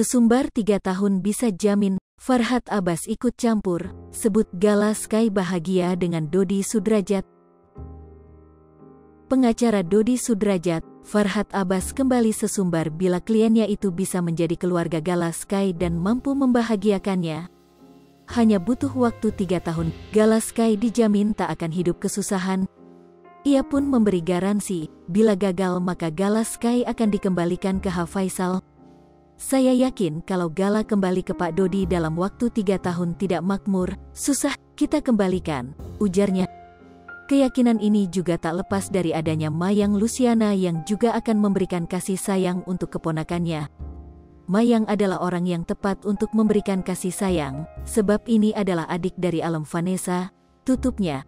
Sesumbar 3 tahun bisa jamin, Farhat Abbas ikut campur, sebut Gala Sky bahagia dengan Doddy Sudrajat. Pengacara Doddy Sudrajat, Farhat Abbas kembali sesumbar bila kliennya itu bisa menjadi keluarga Gala Sky dan mampu membahagiakannya. Hanya butuh waktu 3 tahun, Gala Sky dijamin tak akan hidup kesusahan. Ia pun memberi garansi, bila gagal maka Gala Sky akan dikembalikan ke H Faisal. Saya yakin kalau Gala kembali ke Pak Doddy dalam waktu 3 tahun tidak makmur, susah, kita kembalikan, ujarnya. Keyakinan ini juga tak lepas dari adanya Mayang Luciana yang juga akan memberikan kasih sayang untuk keponakannya. Mayang adalah orang yang tepat untuk memberikan kasih sayang, sebab ini adalah adik dari alum Vanessa, tutupnya.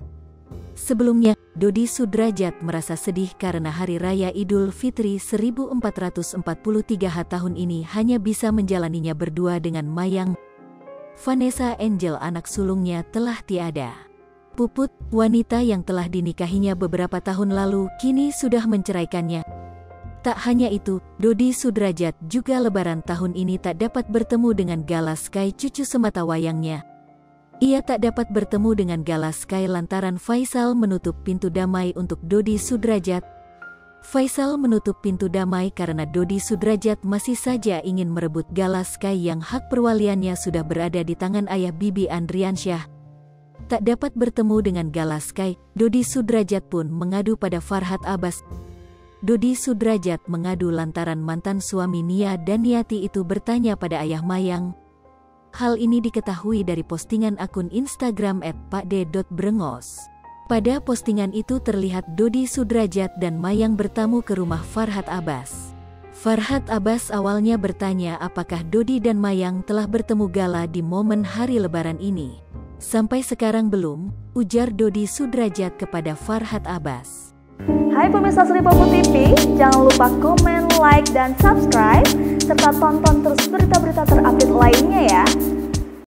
Sebelumnya, Doddy Sudrajat merasa sedih karena Hari Raya Idul Fitri 1443 tahun ini hanya bisa menjalaninya berdua dengan Mayang. Vanessa Angel anak sulungnya telah tiada. Puput, wanita yang telah dinikahinya beberapa tahun lalu kini sudah menceraikannya. Tak hanya itu, Doddy Sudrajat juga Lebaran tahun ini tak dapat bertemu dengan Gala Sky cucu semata wayangnya. Ia tak dapat bertemu dengan Gala Sky lantaran Faisal menutup pintu damai untuk Doddy Sudrajat. Faisal menutup pintu damai karena Doddy Sudrajat masih saja ingin merebut Gala Sky yang hak perwaliannya sudah berada di tangan ayah Bibi Andriansyah. Tak dapat bertemu dengan Gala Sky, Doddy Sudrajat pun mengadu pada Farhat Abbas. Doddy Sudrajat mengadu lantaran mantan suami Nia Daniati itu bertanya pada ayah Mayang. Hal ini diketahui dari postingan akun Instagram @pakde.brengos. Pada postingan itu terlihat Doddy Sudrajat dan Mayang bertamu ke rumah Farhat Abbas. Farhat Abbas awalnya bertanya apakah Doddy dan Mayang telah bertemu Gala di momen hari Lebaran ini. Sampai sekarang belum, ujar Doddy Sudrajat kepada Farhat Abbas. Hai pemirsa Sripoku TV, jangan lupa komen, like, dan subscribe, serta tonton terus berita-berita terupdate lainnya ya.